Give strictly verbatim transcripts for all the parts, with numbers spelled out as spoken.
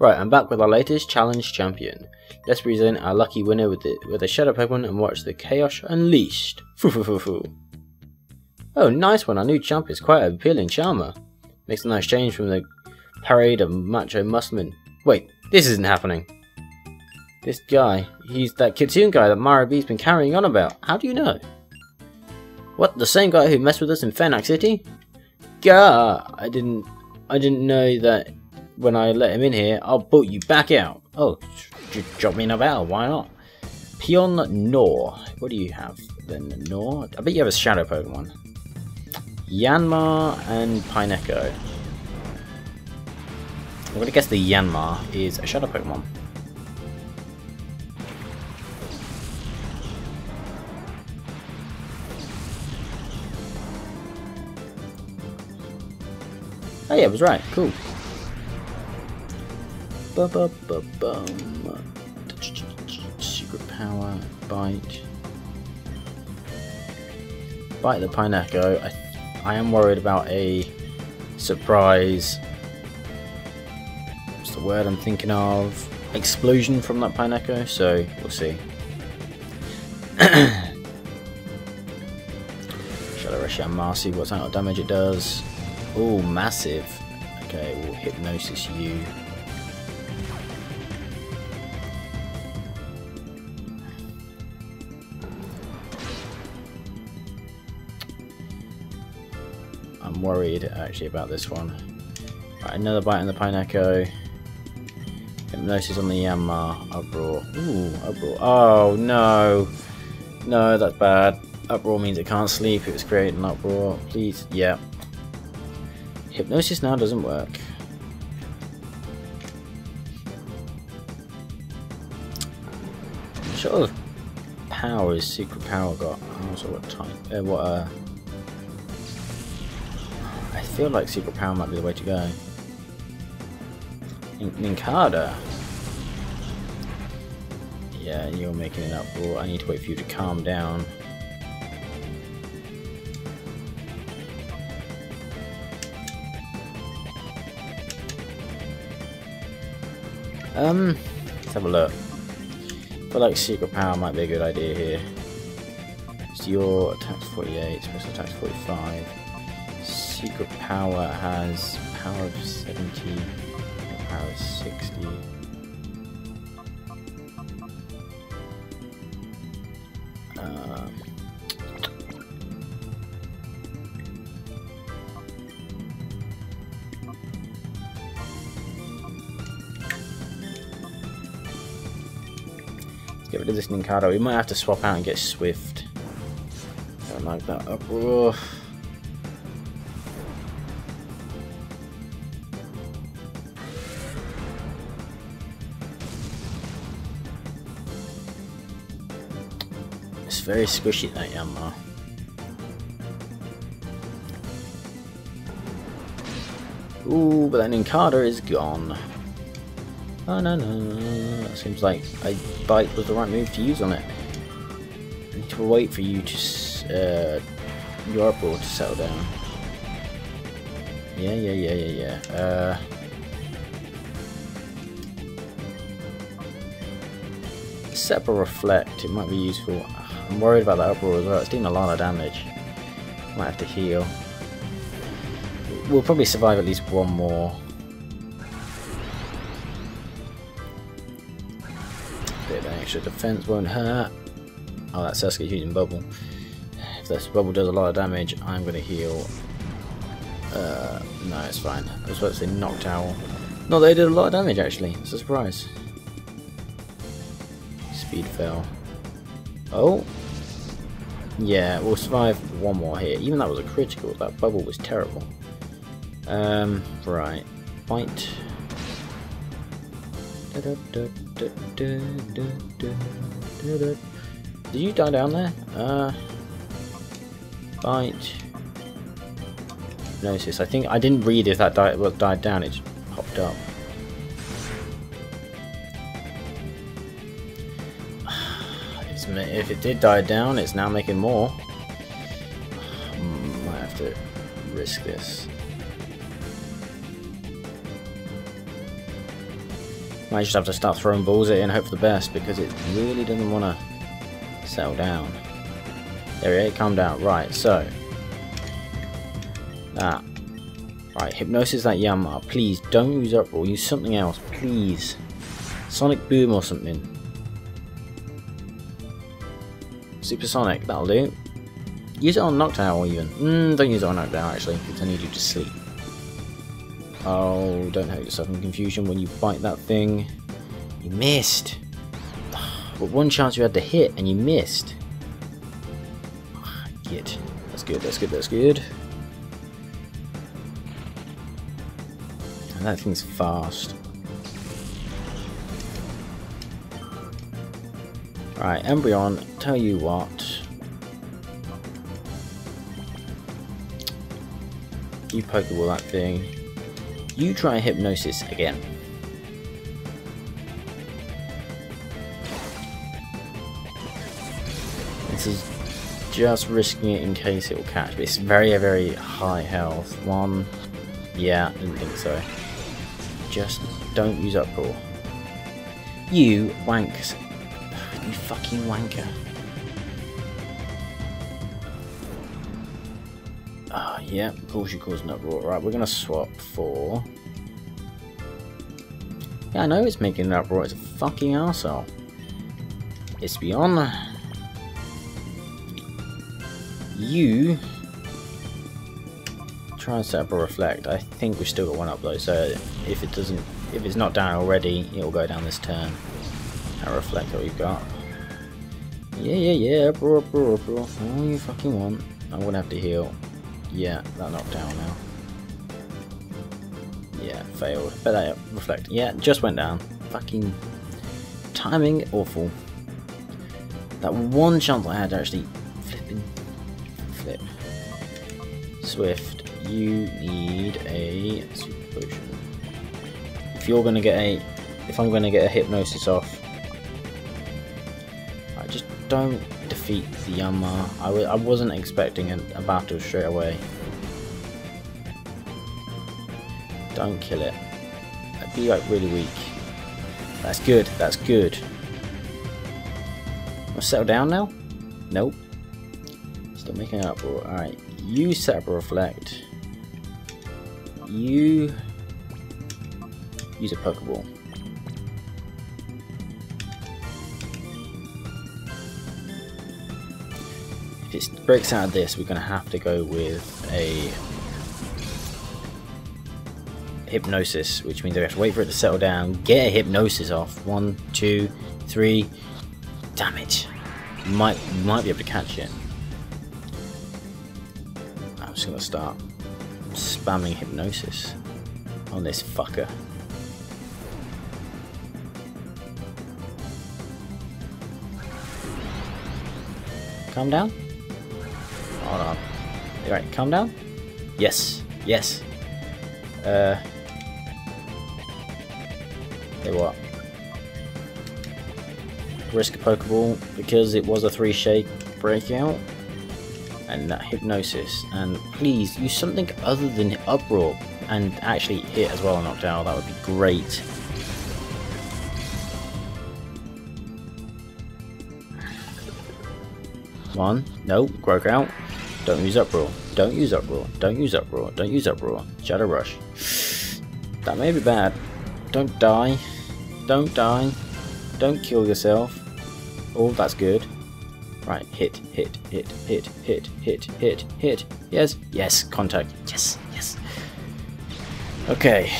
Right, I'm back with our latest challenge champion. Let's present our lucky winner with, the, with a Shadow Pokemon and watch the chaos unleashed. Oh, nice one, our new champ is quite an appealing charmer. Makes a nice change from the parade of macho musclemen. Wait, this isn't happening. This guy, he's that Kitsune guy that Miror B's been carrying on about. How do you know? What, the same guy who messed with us in Fennac City? Gah! I didn't, I didn't know that when I let him in here. I'll boot you back out. Oh, just drop me in a battle, why not? Pion Nor. What do you have then, Nor? I bet you have a Shadow Pokemon. Yammar and Pineco. I'm going to guess the Yammar is a Shadow Pokemon. Oh yeah, I was right. Cool. Ba-ba-ba-bum. Secret power. Bite. Bite the Pineco. I, I am worried about a surprise. What's the word I'm thinking of? Explosion from that Pineco. So we'll see. Shadow Rush Yammar. See what amount of damage it does. Oh, massive. Okay, we'll hypnosis you. I'm worried actually about this one. Right, another bite on the Pineco. Hypnosis on the Yammar. Uproar. Ooh, uproar. Oh no. No, that's bad. Uproar means it can't sleep. It was creating an uproar. Please. Yeah. Hypnosis now doesn't work. What sort of power is Secret Power got? I also what time? Uh, what? Uh, I feel like Secret Power might be the way to go. Nincada. Yeah, you're making it up. Well, I need to wait for you to calm down. Um, let's have a look. I feel like Secret Power might be a good idea here. So your attack's forty-eight, special attack's forty-five. Secret Power has power of seventy, power of sixty. Um, Get rid of this Nincada. We might have to swap out and get Swift. Don't like that uproar. It's very squishy, that Yammar. Ooh, but that Nincada is gone. Oh no, no, no, no, that seems like a bite was the right move to use on it. I need to wait for you to, uh, your uproar to settle down. Yeah, yeah, yeah, yeah, yeah. Uh, Separate Reflect, it might be useful. I'm worried about that uproar as well, it's doing a lot of damage. Might have to heal. We'll probably survive at least one more. Extra defense won't hurt. Oh, that Sesska's using bubble. If this bubble does a lot of damage, I'm going to heal. Uh, no, it's fine. I was about to say Noctowl. No, they did a lot of damage actually. It's a surprise. Speed fell. Oh. Yeah, we'll survive one more here. Even that was a critical. That bubble was terrible. Um, right. Bite. Da, da, da, da, da, da, da, da. Did you die down there? Uh, bite. Notice, I think I didn't read if that died, well, died down, it just popped up. It's, if it did die down, it's now making more. Might have to risk this. Might just have to start throwing balls at it and hope for the best, because it really doesn't want to settle down. There we go, calm down. Right, so. That. Right, hypnosis that Yammar. Please don't use Uproar. Use something else, please. Sonic Boom or something. Supersonic, that'll do. Use it on Noctowl even. Mm, don't use it on Noctowl actually, because I need you to sleep. Oh, don't hurt yourself in confusion when you bite that thing. You missed. But one chance you had to hit and you missed. Git. That's good, that's good, that's good. And that thing's fast. Right, Embryon, tell you what. You Pokeball that thing. You try Hypnosis again. This is just risking it in case it will catch, but it's very, very high health. One. Yeah, I didn't think so. Just don't use Uproar. You wanks. You fucking wanker. Ah, oh, yeah, of course you caused an uproar. Right, we're gonna swap for. Yeah, I know it's making an uproar, it's a fucking arsehole. It's beyond. You. Try and set up a reflect. I think we've still got one up though, so if it doesn't. If it's not down already, it'll go down this turn. And reflect what you've got. Yeah, yeah, yeah, uproar, uproar, uproar. All you fucking want. I'm gonna have to heal. Yeah, that knocked down now. Yeah, failed. But I reflect. Yeah, just went down. Fucking timing awful. That one chance I had to actually flipping flip. Swift, you need a super potion. If you're gonna get a, if I'm gonna get a hypnosis off, I just don't. Defeat the Yammar. I, w I wasn't expecting a, a battle straight away. Don't kill it. That'd be like really weak. That's good, that's good. I'll settle down now? Nope. Still making an uproar. Alright, you set up a reflect. You use a Pokeball. If it breaks out of this, we're going to have to go with a hypnosis, which means we have to wait for it to settle down, get a hypnosis off. One, two, three. Damn it. Might, might be able to catch it. I'm just going to start spamming hypnosis on this fucker. Calm down. Hold on. Alright, calm down. Yes. Yes. Uh. Say what? Risk a Pokeball because it was a three shake breakout. And that hypnosis. And please use something other than uproar and actually hit as well on Noctowl. That would be great. One. No, broke out. Don't use uproar. Don't use uproar. Don't use uproar. Don't use uproar. Shadow Rush. That may be bad. Don't die. Don't die. Don't kill yourself. Oh, that's good. Right, hit, hit, hit, hit, hit, hit, hit, hit. Yes, yes, contact. Yes, yes. Okay.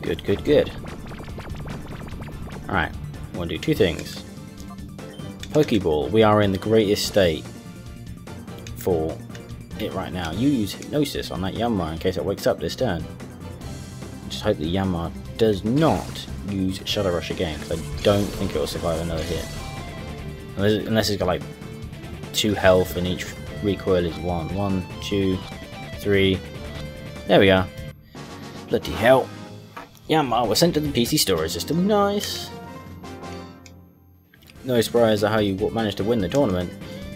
Good, good, good. Alright, I want to do two things. Pokeball, we are in the greatest state for it right now. You use Hypnosis on that Yammar in case it wakes up this turn. Just hope the Yammar does not use Shadow Rush again, because I don't think it will survive another hit. Unless, unless it's got like two health and each recoil is one. One, two, three. There we go. Bloody hell. Yammar was sent to the P C storage system. Nice. No surprise at how you managed to win the tournament.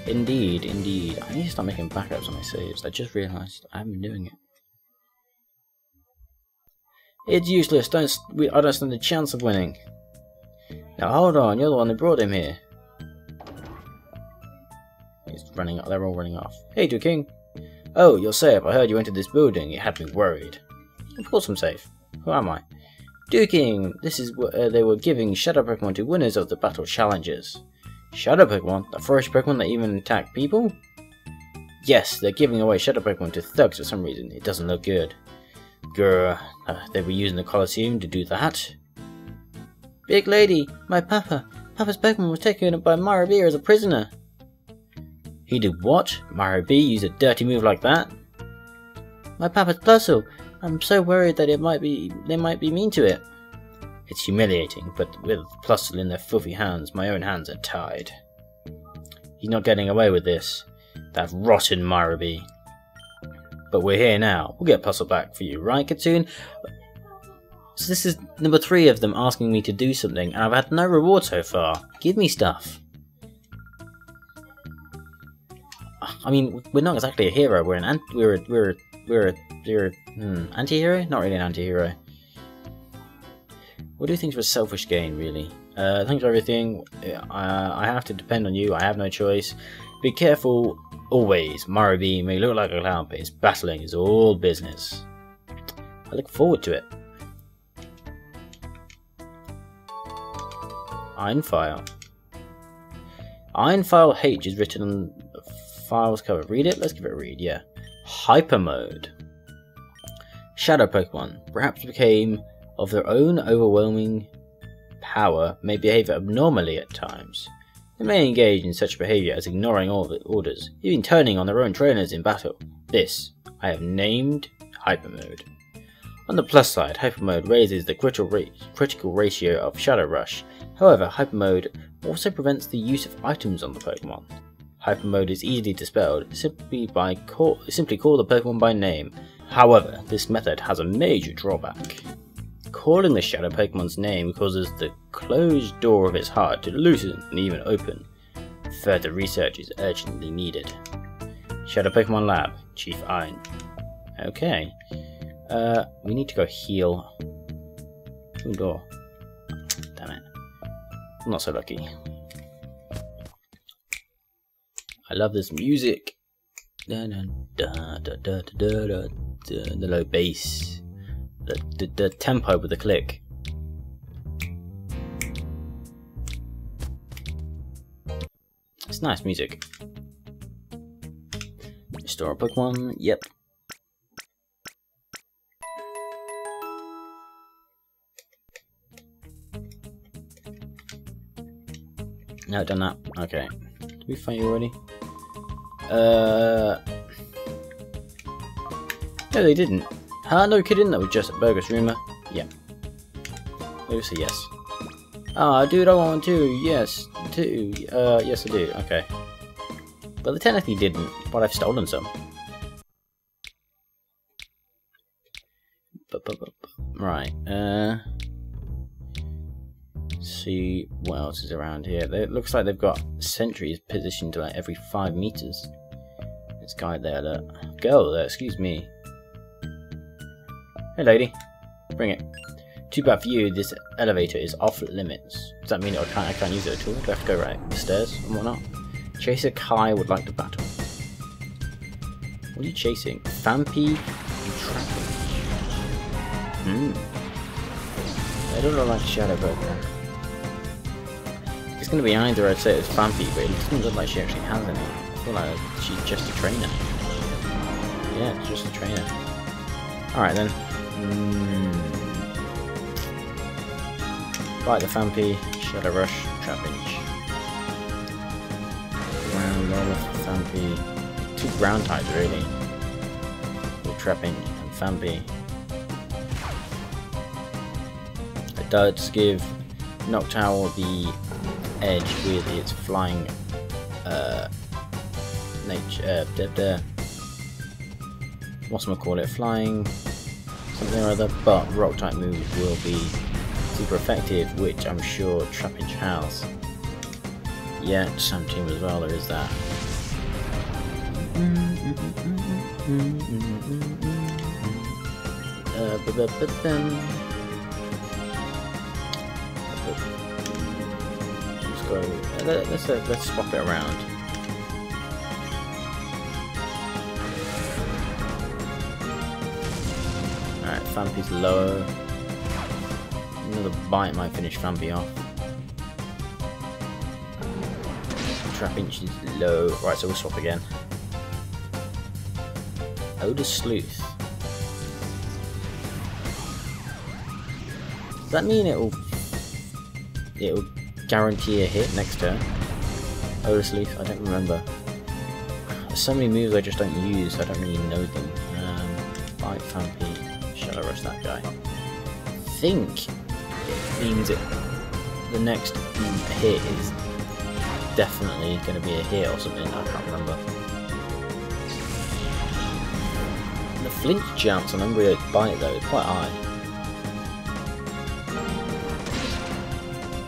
Indeed, indeed. I need to start making backups on my saves. I just realised I haven't been doing it. It's useless. Don't we, I don't stand a chance of winning. Now hold on, you're the one who brought him here. He's running. They're all running off. Hey, Duking. Oh, you're safe. I heard you entered this building. It had me worried. Of course I'm safe. Who am I? Duking. This is what uh, they were giving Shadow Pokemon to winners of the battle challenges. Shadow Pokemon? The forest Pokemon that even attack people? Yes, they're giving away Shadow Pokemon to thugs for some reason. It doesn't look good. Grr, uh, they were using the Colosseum to do that. Big lady, my papa. Papa's Pokemon was taken by Miror B as a prisoner. He did what? Miror B used a dirty move like that? My papa's Plusle. I'm so worried that it might be they might be mean to it. It's humiliating, but with Plusle in their filthy hands, my own hands are tied. He's not getting away with this. That rotten Miror B. But we're here now. We'll get Plusle back for you, right, Katoon? So this is number three of them asking me to do something, and I've had no reward so far. Give me stuff. I mean, we're not exactly a hero. We're an ant we're a, we're a, we're a, we're a, hmm, anti-hero? Not really an anti-hero. We'll do things for selfish gain, really. Uh, thanks for everything. Uh, I have to depend on you. I have no choice. Be careful. Always, Miror B may look like a clown, but his battling is all business. I look forward to it. Ironfile. Ironfile H is written on the file's cover. Read it? Let's give it a read, yeah. Hyper Mode. Shadow Pokemon, perhaps became of their own overwhelming power, may behave abnormally at times. They may engage in such behaviour as ignoring all the orders, even turning on their own trainers in battle. This I have named Hyper Mode. On the plus side, Hyper Mode raises the critical, ra critical ratio of Shadow Rush. However, Hyper Mode also prevents the use of items on the Pokemon. Hyper Mode is easily dispelled simply by call simply call the Pokemon by name. However, this method has a major drawback. Calling the Shadow Pokemon's name causes the closed door of its heart to loosen and even open. Further research is urgently needed. Shadow Pokemon Lab, Chief Ein. Okay. Uh, we need to go heal. Ooh, door. Damn it. I'm not so lucky. I love this music. Da da da da da da da da. The low bass. The, the, the tempo with the click. It's nice music. Restore a Pokemon, yep. No, done that. Okay. Did we fight you already? Uh. No, they didn't. Huh, no kidding, that was just a bogus rumour. Yeah. We'll say yes. Ah, oh, dude, I want two. Yes, two. Uh, yes, I do. Okay. But they technically didn't, but I've stolen some. Right. Uh. Let's see what else is around here. It looks like they've got sentries positioned to like every five meters. This guy there, look. Girl there, excuse me. Hey lady, bring it. Too bad for you, this elevator is off limits. Does that mean I can't, I can't use it at all? Do I have to go right the stairs and whatnot? Chaser Kai would like to battle. What are you chasing? Fampi and Trapinch. Hmm. I don't know like Shadow Pokemon. It's going to be either I'd say it was Fampi, but it doesn't look like she actually has any. I feel like she's just a trainer. Yeah, just a trainer. Alright then. Mm. Right, the Fampi, Shadow Rush, Trapinch. Round off Fampi. Two ground types really. With Trapinch and Fampi. It does give Noctowl the edge with its flying uh nature uh, da, da. Whatchamacallit, flying something or other, but rock type moves will be super effective, which I'm sure Trapinch has. Yeah, some team as well, there is that. Uh, but, but, but then... Let's go... Let's, uh, let's swap it around. Alright, Fampi's low. Another bite might finish Fampi off. Trapinch is low. Right, so we'll swap again. Odor Sleuth. Does that mean it'll it'll guarantee a hit next turn? Odor Sleuth? I don't remember. There's so many moves I just don't use. I don't really know them. Um, Bite Fampi. Shadow Rush that guy. I think it means it. The next hit is definitely going to be a hit or something, I can't remember. And the flinch chance on Umbreon's bite though is quite high.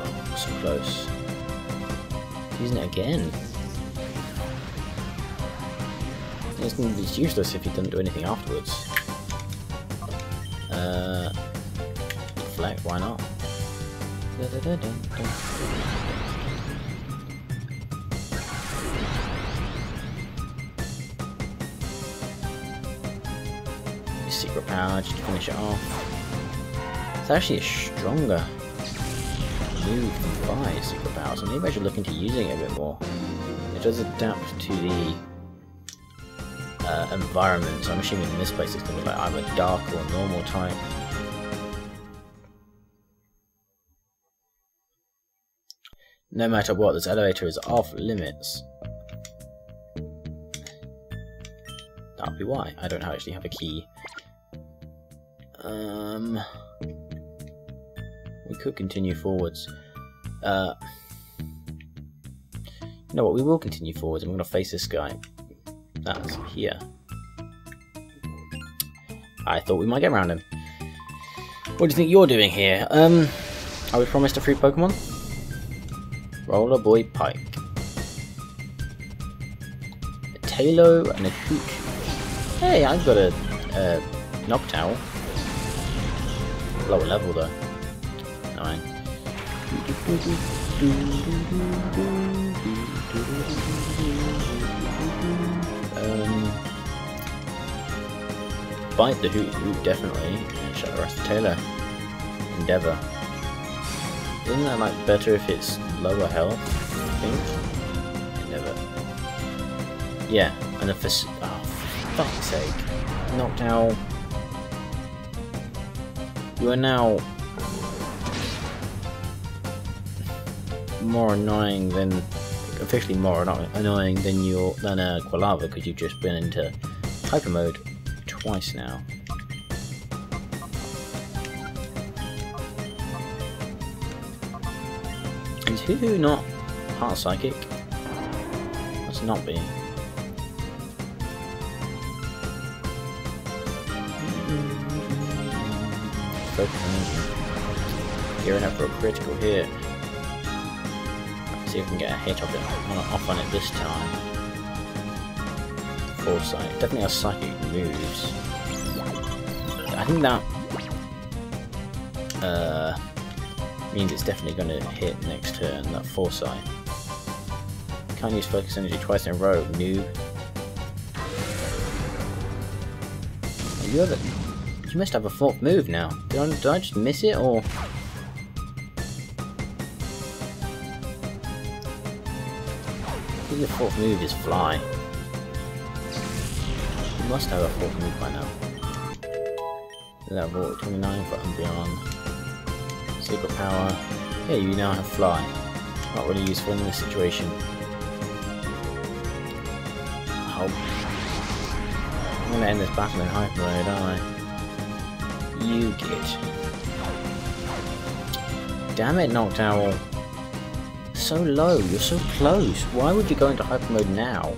Oh, so close. Using it again. It's, it's useless if he doesn't do anything afterwards. Uh, deflect, why not? Da -da -da -da -da -da. Secret power just to finish it off. It's actually a stronger move than five secret power, so maybe I should look into using it a bit more. It does adapt to the uh, environment, so I'm assuming in this place it's going to be like either dark or normal type. No matter what, this elevator is off limits. That'll be why. I don't actually have a key. Um, we could continue forwards. Uh, you know what? We will continue forwards. I'm going to face this guy. That's here. I thought we might get around him. What do you think you're doing here? Um, are we promised a free Pokemon? Rollerboy Pike, a Taillow, and a Duking. Hey, I've got a, a Noctowl. Lower level though. Alright. Um, bite the hoot, hoot definitely. Shadow Rush the Taillow. Endeavour. Isn't that like better if it's lower health? I think. Endeavour. Yeah, and if it's, oh, for fuck's sake. Noctowl. You are now more annoying than, officially more annoying than your than a Quilava, because you've just been into Hyper Mode twice now. Is Hoo-Hoo not Heart Psychic? Must not be. Gearing up for a critical hit. See if we can get a hit off it, off on it this time. Foresight. Definitely has psychic moves. I think that uh, means it's definitely going to hit next turn. That Foresight. Can't use focus energy twice in a row. Noob. You have it. You must have a fourth move now. Did I, did I just miss it, or...? I think the fourth move is fly. You must have a fourth move by now. Level twenty-nine for Umbreon. Secret power. Hey, you now have fly. Not really useful in this situation. Oh. I'm gonna end this battle in Hyper Mode, aren't I? You get. Damn it, Noctowl. So low, you're so close. Why would you go into Hyper Mode now?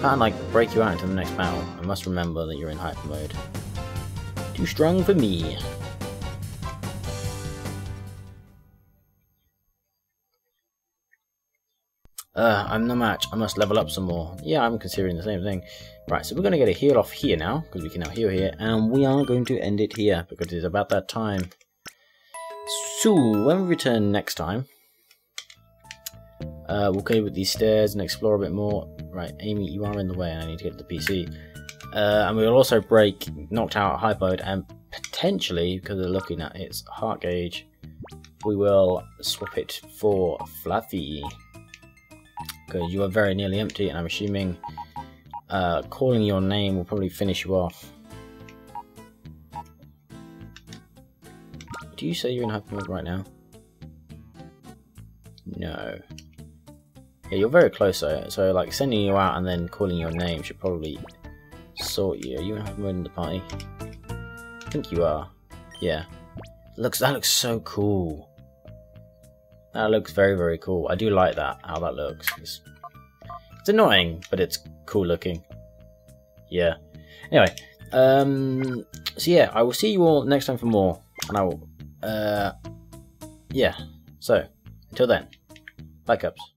Can't, like, break you out into the next battle. I must remember that you're in Hyper Mode. Too strong for me. Uh, I'm no match. I must level up some more. Yeah, I'm considering the same thing. Right, so we're going to get a heal off here now, because we can now heal here, and we are going to end it here, because it's about that time. So, when we return next time, uh, we'll go with these stairs and explore a bit more. Right, Amy, you are in the way, and I need to get to the P C. Uh, and we'll also break knocked out Hyper Mode, and potentially, because they're looking at its heart gauge, we will swap it for Flaffy. Because you are very nearly empty, and I'm assuming uh, calling your name will probably finish you off. Do you say you're in hyper mode right now? No. Yeah, you're very close though, so like sending you out and then calling your name should probably sort you. Are you in hyper mode in the party? I think you are. Yeah. Looks, that looks so cool. That looks very, very cool. I do like that, how that looks. It's, it's annoying, but it's cool looking. Yeah. Anyway, um, so yeah, I will see you all next time for more. And I will, uh, yeah. So, until then, bye, Cubs.